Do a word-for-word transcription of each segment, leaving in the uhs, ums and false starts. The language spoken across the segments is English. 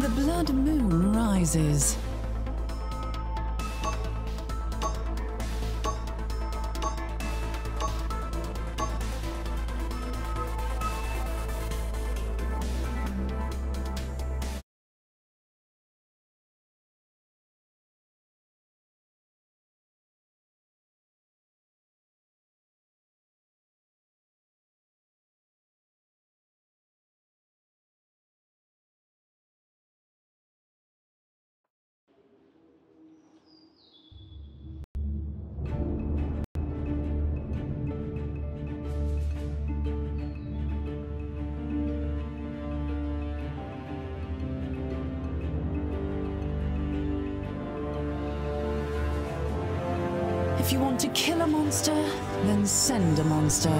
The Blood Moon rises. If you want to kill a monster, then send a monster.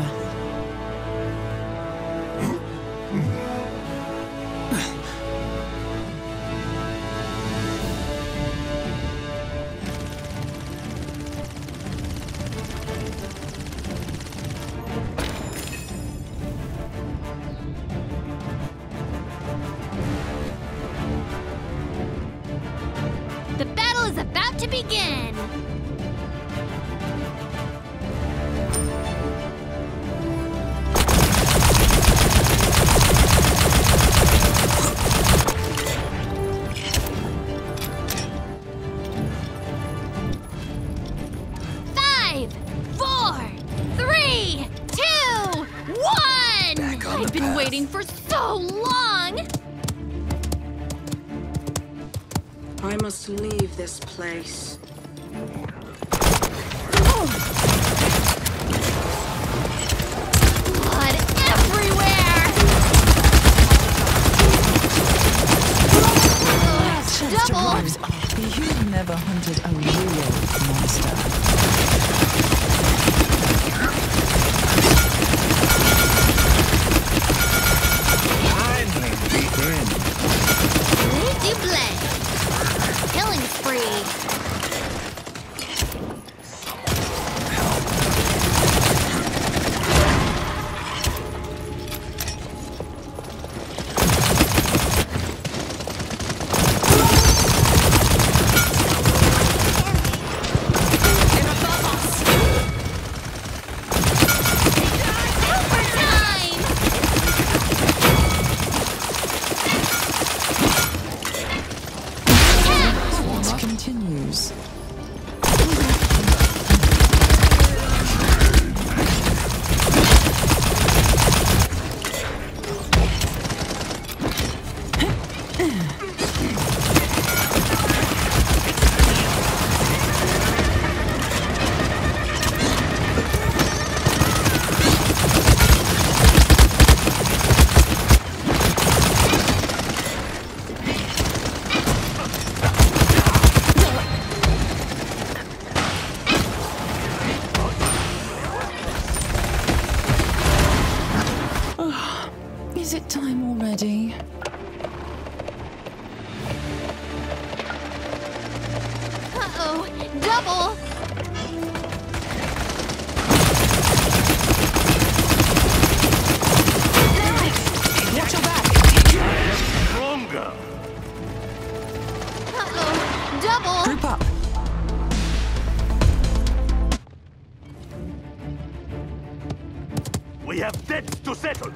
The battle is about to begin! I've been waiting for so long! I must leave this place. Continues. Is it time already? Uh-oh, double! Watch your back! Stronger! Uh-oh, double! Group up! We have debts to settle!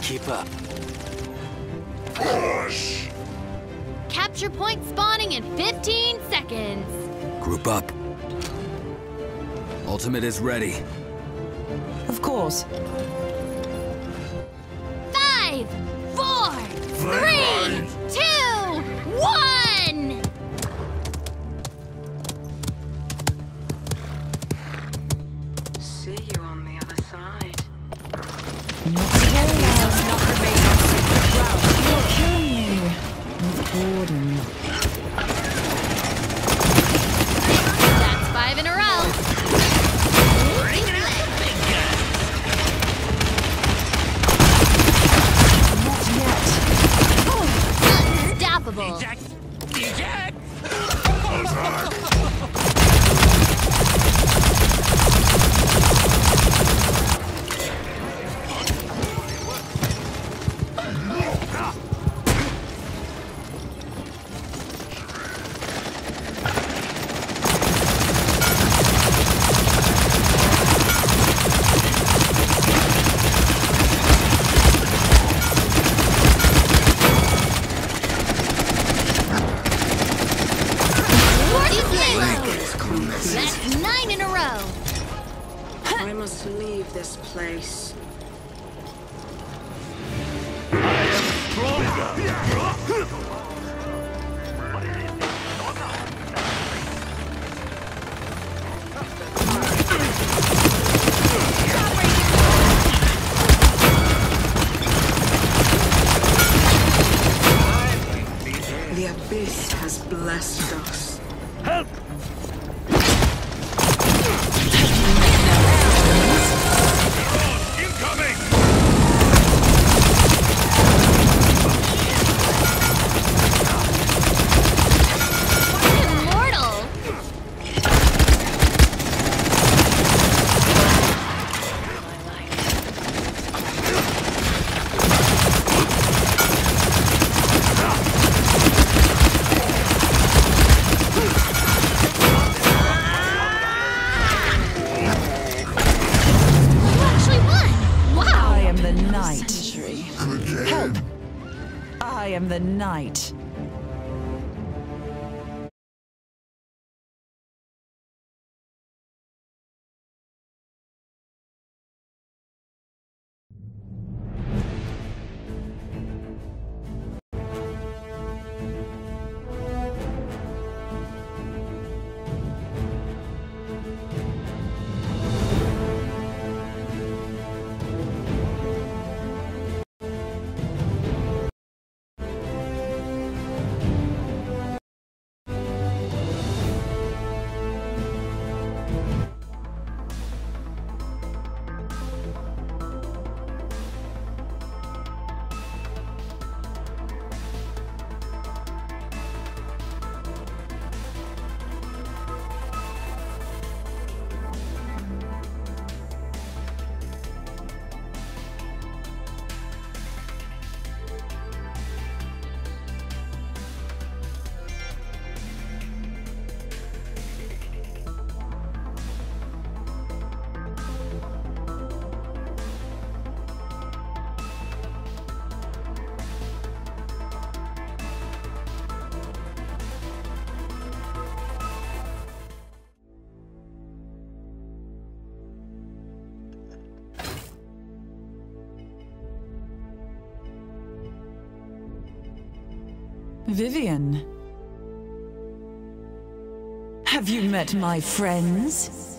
keep up. Push! Capture point spawning in fifteen seconds. Group up. Ultimate is ready. Of course. Five, four, three, two, one! See you on the other side. That's five in a row. Eject! Eject! Attack! Night. Vivian, have you met my friends?